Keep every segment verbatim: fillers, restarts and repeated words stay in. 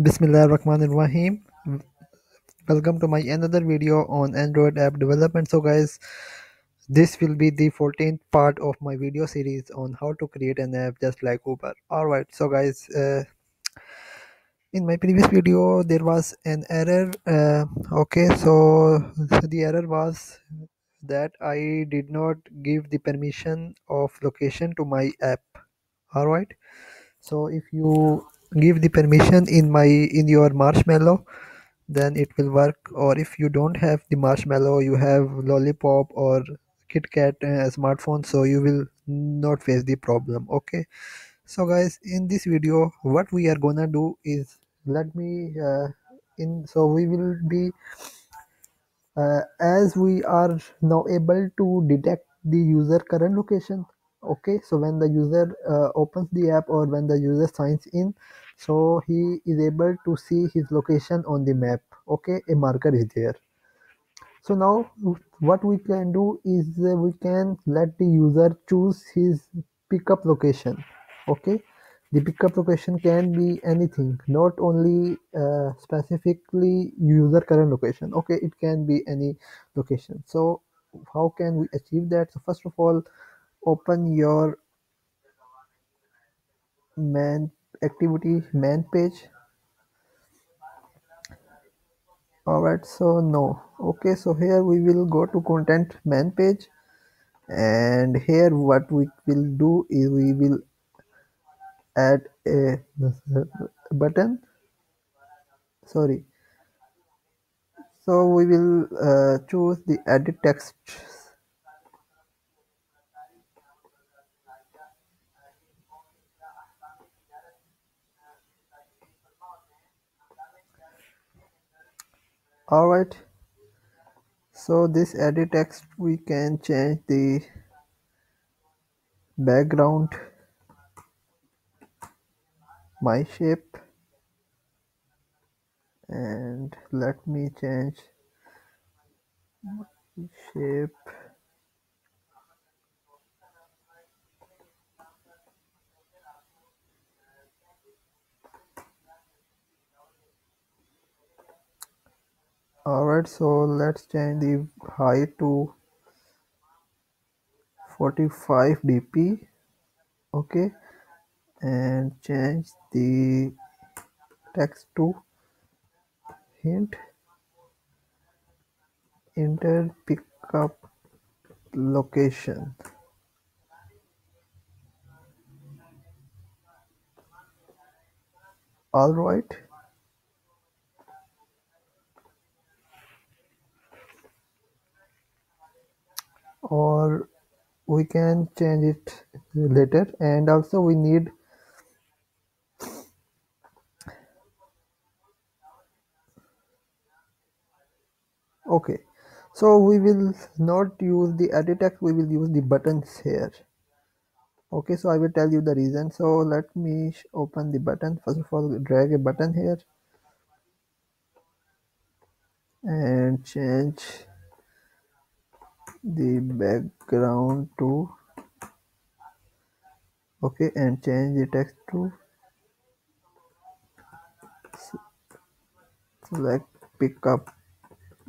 Bismillahir Rahmanir Rahim. Welcome to my another video on Android app development. So guys, this will be the fourteenth part of my video series on how to create an app just like Uber. Alright, so guys, uh, in my previous video there was an error. Uh, okay, so the error was that I did not give the permission of location to my app. Alright, so if you give the permission in my in your Marshmallow, then it will work. Or if you don't have the Marshmallow, you have Lollipop or KitKat uh, smartphone, so you will not face the problem. Okay, so guys, in this video what we are gonna do is let me uh, in so we will be uh, as we are now able to detect the user current location. Okay, so when the user uh, opens the app or when the user signs in, so he is able to see his location on the map. Okay, a marker is there. So now what we can do is uh, we can let the user choose his pickup location. Okay, the pickup location can be anything, not only uh, specifically user current location. Okay, it can be any location. So how can we achieve that? So first of all, open your man activity man page. All right, so no. Okay, so here we will go to content man page, and here what we will do is we will add a button. Sorry. So we will uh, choose the edit text. Alright, so this edit text we can change the background, my shape, and let me change shape . Alright, so let's change the height to forty-five D P. Okay, and change the text to hint. Enter pickup location. Alright. Or we can change it later, and also we need . Okay, so we will not use the edit text, we will use the buttons here. Okay, so I will tell you the reason. So let me open the button. First of all, drag a button here and change the background to . Okay, and change the text to select pickup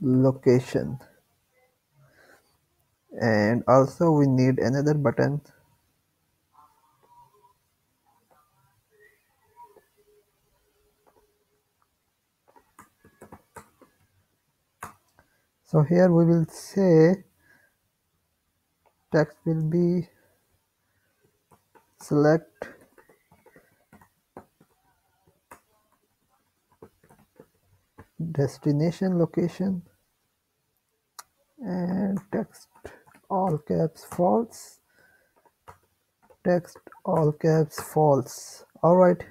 location. And also we need another button. So here we will say text will be select destination location, and text all caps false, text all caps false. Alright,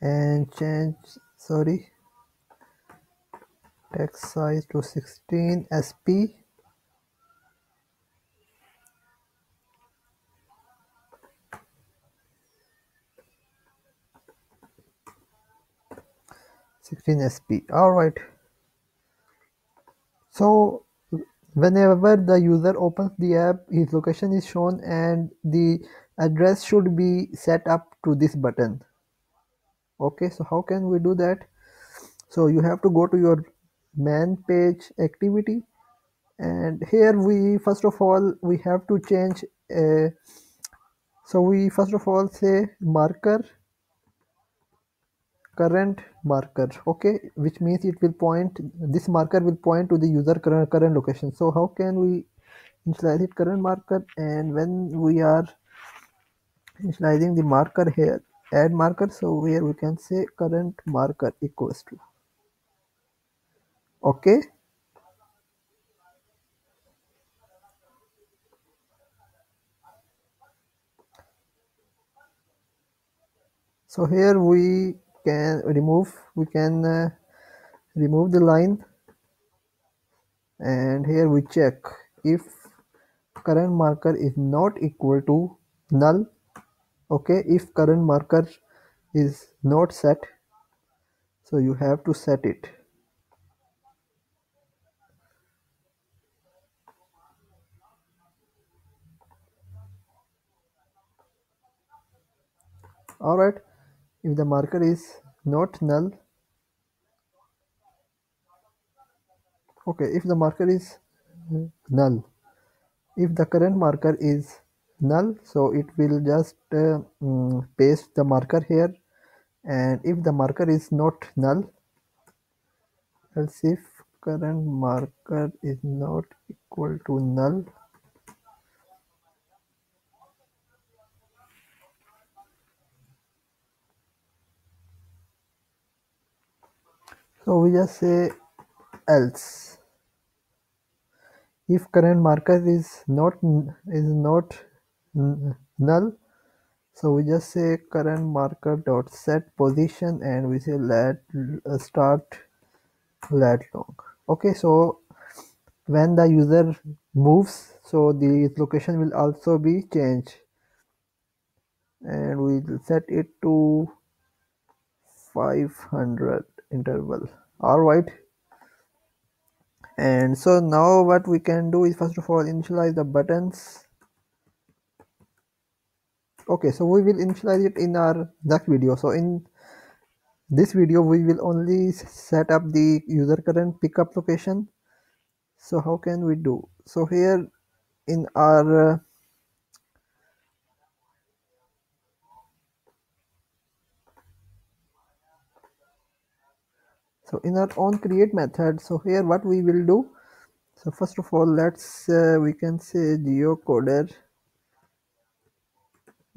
and change sorry text size to sixteen S P. sixteen S P. Alright, so whenever the user opens the app, his location is shown and the address should be set up to this button. Okay, so how can we do that? So you have to go to your man page activity, and here we first of all we have to change a, so we first of all say marker, current marker, okay, which means it will point, this marker will point to the user current, current location. So how can we initialize it? Current marker, and when we are initializing the marker here, add marker, so here we can say current marker equals to, okay, so here we can remove we can uh, remove the line, and here we check if current marker is not equal to null. Okay, if current marker is not set, so you have to set it. All right, if the marker is not null, okay, if the marker is null, if the current marker is null, so it will just uh, um, paste the marker here. And if the marker is not null, else if current marker is not equal to null, so we just say else. If current marker is not is not null, so we just say current marker dot set position, and we say lat uh, start lat long. Okay, so when the user moves, so the location will also be changed, and we will set it to five hundred interval. All right, and so now what we can do is first of all initialize the buttons. Okay, so we will initialize it in our next video. So in this video we will only set up the user current pickup location. So how can we do? So here in our uh, so in our own create method, so here what we will do, so first of all let's uh, we can say geocoder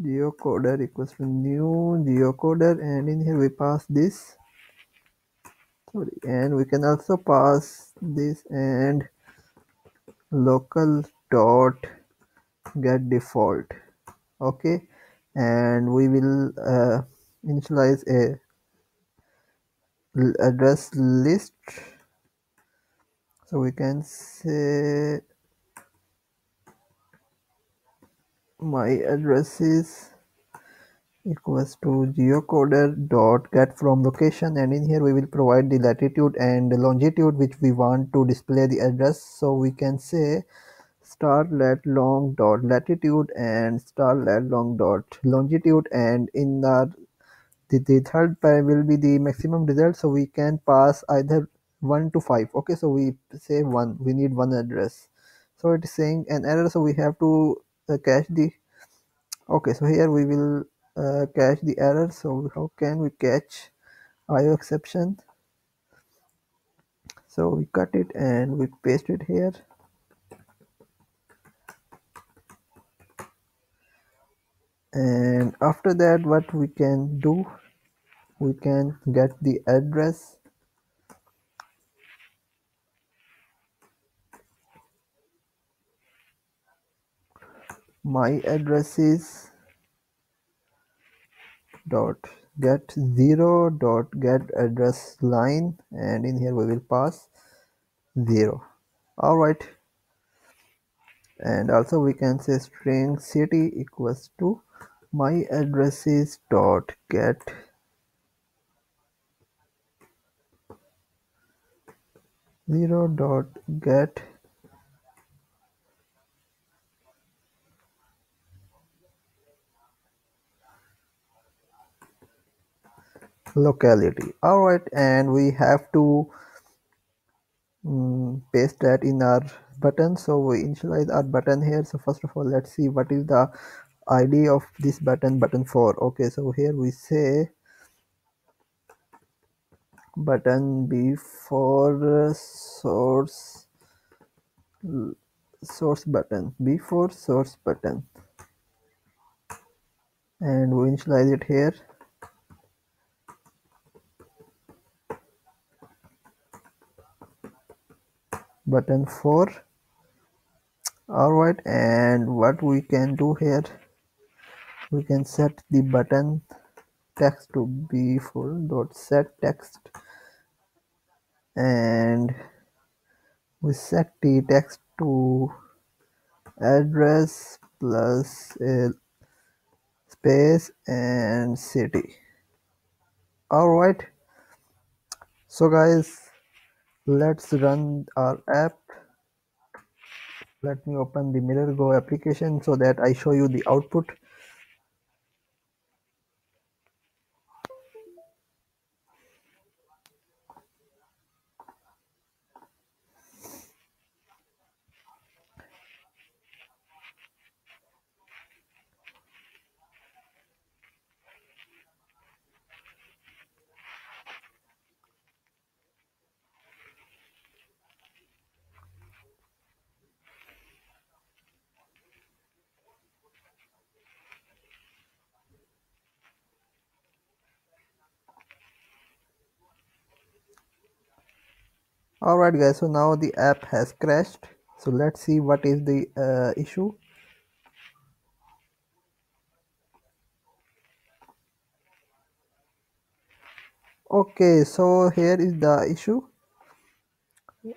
geocoder equals to new geocoder, and in here we pass this, sorry, and we can also pass this and local dot get default. Okay, and we will uh, initialize a address list, so we can say my addresses equals to geocoder dot get from location, and in here we will provide the latitude and the longitude which we want to display the address. So we can say star lat long dot latitude and star lat long dot longitude, and in the The, the third pair will be the maximum result, so we can pass either one to five. Okay, so we say one, we need one address, so it is saying an error, so we have to uh, cache the, okay, so here we will uh, cache the error. So how can we catch I O exception? So we cut it and we paste it here. And after that what we can do, we can get the address. My addresses dot get zero dot get address line, and in here we will pass zero. All right, and also we can say string city equals to my addresses dot get zero dot get locality. All right, and we have to um, paste that in our button. So we initialize our button here. So first of all, let's see what is the I D of this button, button four. Okay, so here we say button before source source button before source button and we initialize it here. Button four. All right, and what we can do here, we can set the button text to be full dot set text, and we set the text to address plus a space and city. All right, so guys, let's run our app. Let me open the MirrorGo application so that I show you the output. Alright guys, so now the app has crashed. So let's see what is the uh, issue. Okay, so here is the issue.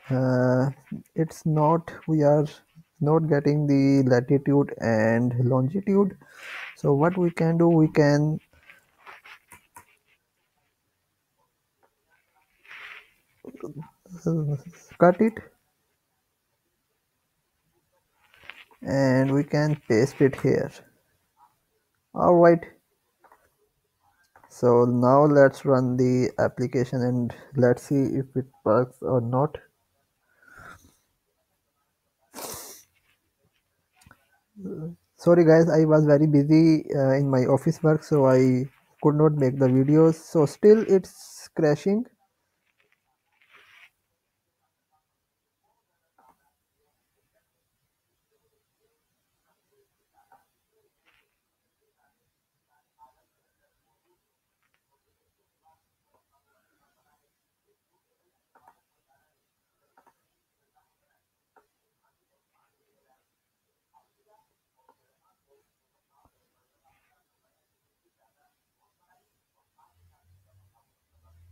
Uh, it's not, we are not getting the latitude and longitude. So what we can do, we can cut it and we can paste it here. All right, so now let's run the application and let's see if it works or not. Sorry guys, I was very busy uh, in my office work, so I could not make the videos. So still it's crashing.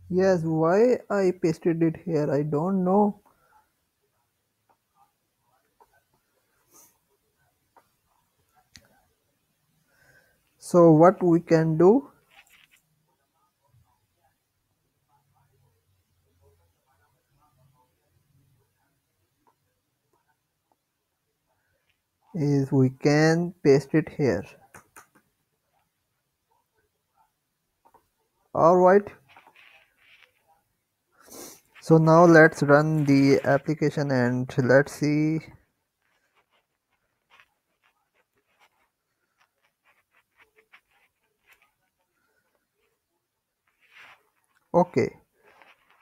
Yes, why I pasted it here, I don't know. So what we can do, is we can paste it here. All right. So now let's run the application and let's see. Okay,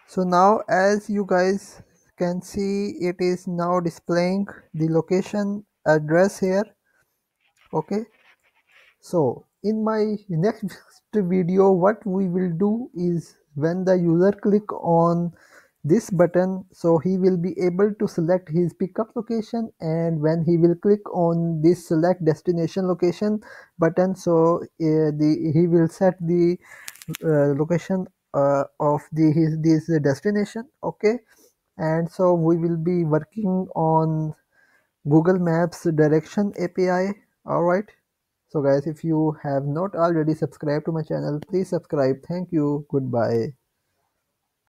so now as you guys can see, it is now displaying the location address here. Okay, so in my next video, what we will do is when the user click on this button, so he will be able to select his pickup location, and when he will click on this select destination location button, so uh, the he will set the uh, location uh, of the his this destination. Okay, and so we will be working on Google Maps Direction A P I. All right, so guys, if you have not already subscribed to my channel, please subscribe. Thank you. Goodbye.